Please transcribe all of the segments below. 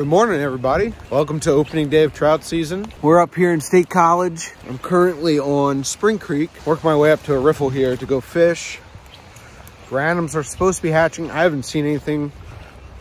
Good morning, everybody. Welcome to opening day of trout season. We're up here in State College. I'm currently on Spring Creek. Working my way up to a riffle here to go fish. Grannoms are supposed to be hatching. I haven't seen anything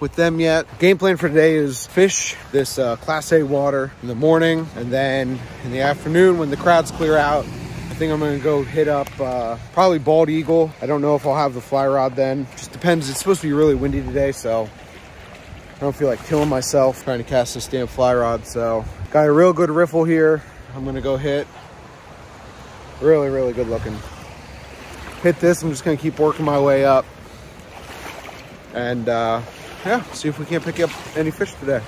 with them yet. Game plan for today is fish this Class A water in the morning, and then in the afternoon when the crowds clear out, I think I'm gonna go hit up probably Bald Eagle. I don't know if I'll have the fly rod then. Just depends. It's supposed to be really windy today, so I don't feel like killing myself trying to cast this damn fly rod. So got a real good riffle here. I'm gonna go hit. Really good looking. Hit this. I'm just gonna keep working my way up. And yeah, see if we can't pick up any fish today.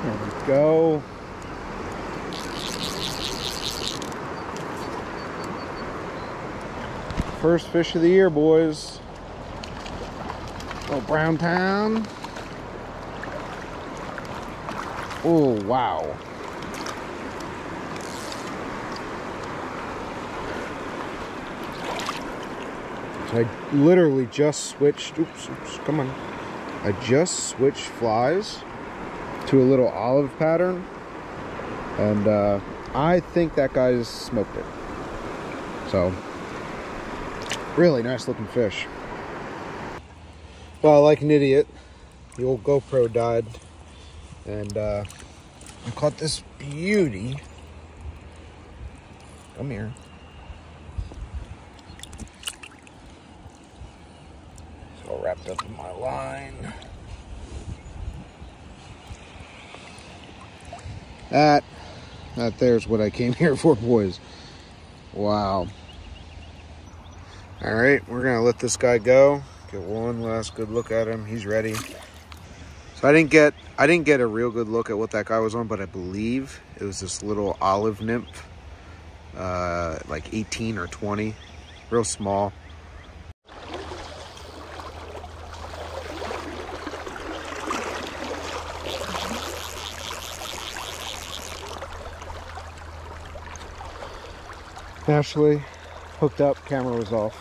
There we go. First fish of the year, boys. Little brown town. Oh, wow. I literally just switched. Oops, come on. I just switched flies to a little olive pattern, and I think that guy's smoked it. So really nice looking fish. Well, like an idiot, the old GoPro died, and I caught this beauty. Come here. It's all wrapped up in my line. That there's what I came here for, boys. Wow. All right, we're gonna let this guy go. Get one last good look at him. He's ready. So I didn't get a real good look at what that guy was on, but I believe it was this little olive nymph, like 18 or 20, real small. Ashley, hooked up, camera was off.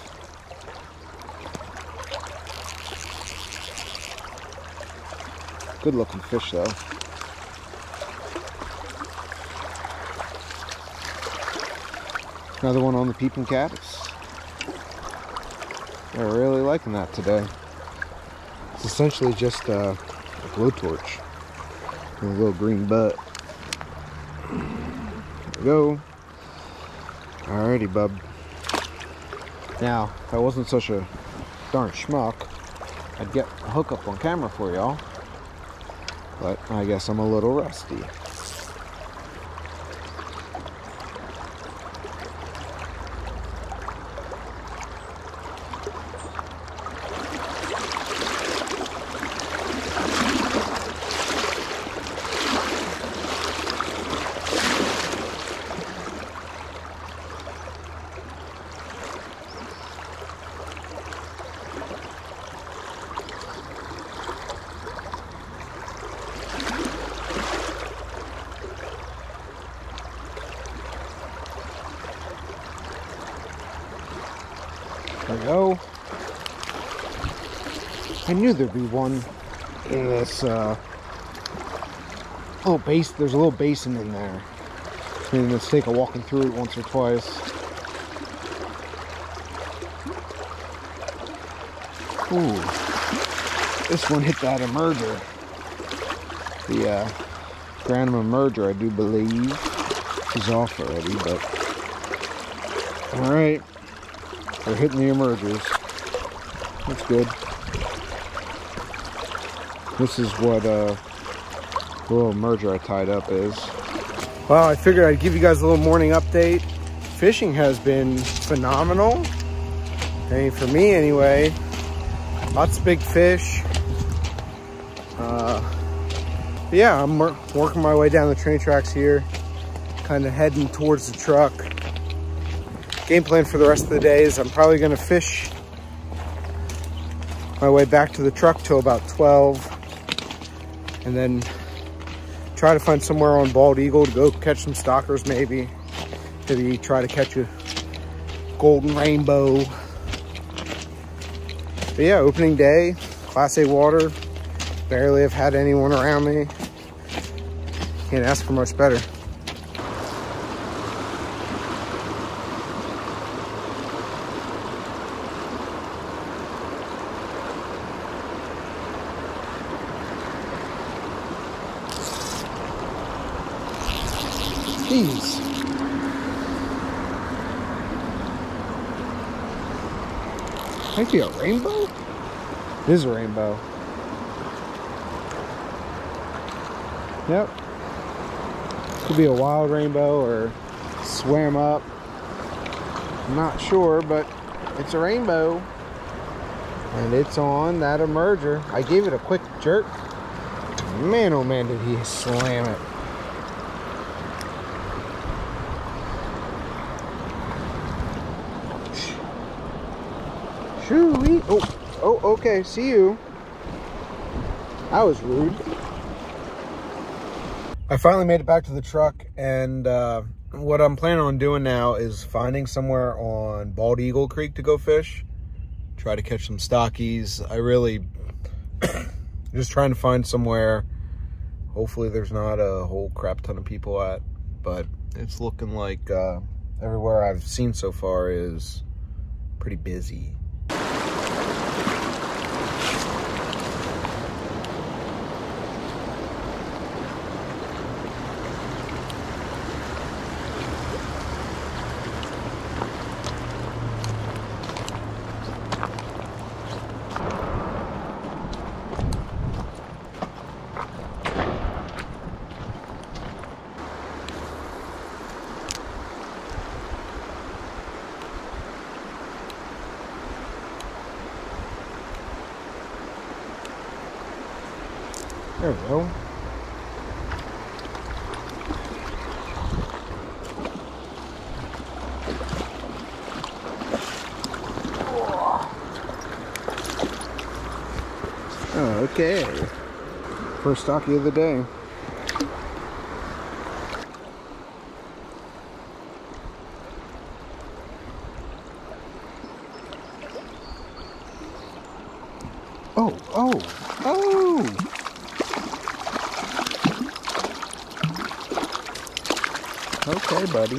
Good looking fish though. Another one on the peeping caddis. They're really liking that today. It's essentially just a blowtorch with a little green butt. There we go. Alrighty, bub. Now, if I wasn't such a darn schmuck, I'd get a hookup on camera for y'all. But I guess I'm a little rusty. There we go. I knew there'd be one in this little base. There's a little basin in there. I made a mistake of walking through it once or twice. Ooh, this one hit that merger. The Grannom merger, I do believe, is off already. But all right. They're hitting the emergers. That's good. This is what the little merger I tied up is. Well, I figured I'd give you guys a little morning update. Fishing has been phenomenal. I mean, for me anyway. Lots of big fish. Yeah, I'm working my way down the train tracks here. Kind of heading towards the truck. Game plan for the rest of the day is I'm probably going to fish my way back to the truck till about 12, and then try to find somewhere on Bald Eagle to go catch some stockers, maybe try to catch a golden rainbow. But yeah, opening day, Class A water. Barely have had anyone around me. Can't ask for much better. Jeez. Might be a rainbow? It is a rainbow. Yep. Could be a wild rainbow or swam up. I'm not sure, but it's a rainbow. And it's on that merger. I gave it a quick jerk. Man, oh man, did he slam it. Shoo-wee. Oh, okay, see you. That was rude. I finally made it back to the truck, and what I'm planning on doing now is finding somewhere on Bald Eagle Creek to go fish, try to catch some stockies. I really just trying to find somewhere. Hopefully there's not a whole crap ton of people at, but it's looking like everywhere I've seen so far is pretty busy. There we go. Okay. First stocky of the day. Oh! Okay, buddy.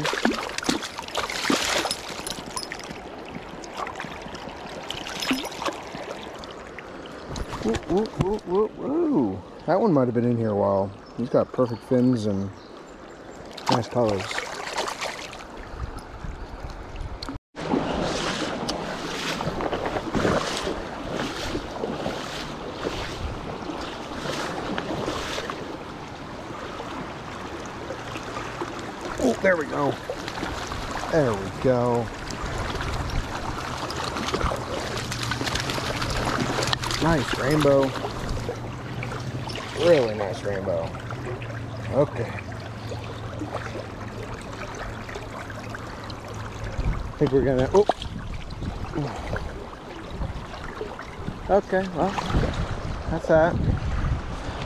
Woo, woo, woo, woo, woo. That one might have been in here a while. He's got perfect fins and nice colors. Oh, there we go. There we go. Nice rainbow. Really nice rainbow. Okay. I think we're gonna. Oh. Okay, well, that's that.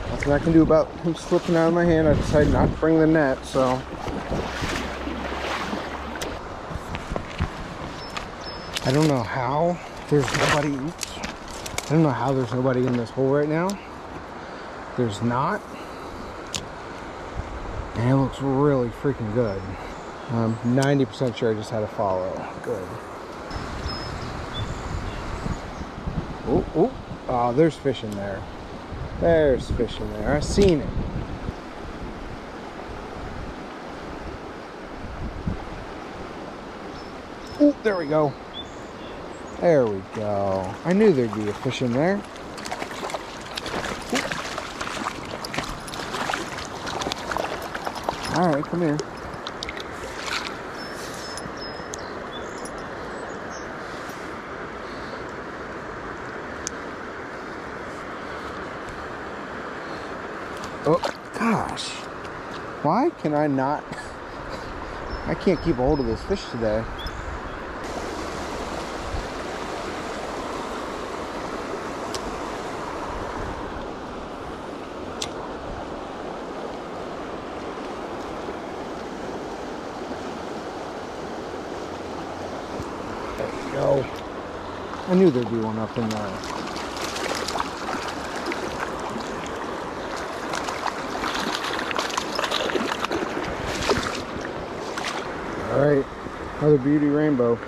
Nothing I can do about him slipping out of my hand. I decided not to bring the net, so. I don't know how there's nobody. I don't know how there's nobody in this hole right now. There's not. And it looks really freaking good. I'm 90% sure I just had a follow. Good. Oh, oh. Oh, there's fish in there. There's fish in there. I've seen it. Oh, there we go. There we go. I knew there'd be a fish in there. Ooh. All right, come here. Oh, gosh. Why can I not? I can't keep a hold of this fish today. go. I knew there'd be one up in there. All right, another beauty rainbow.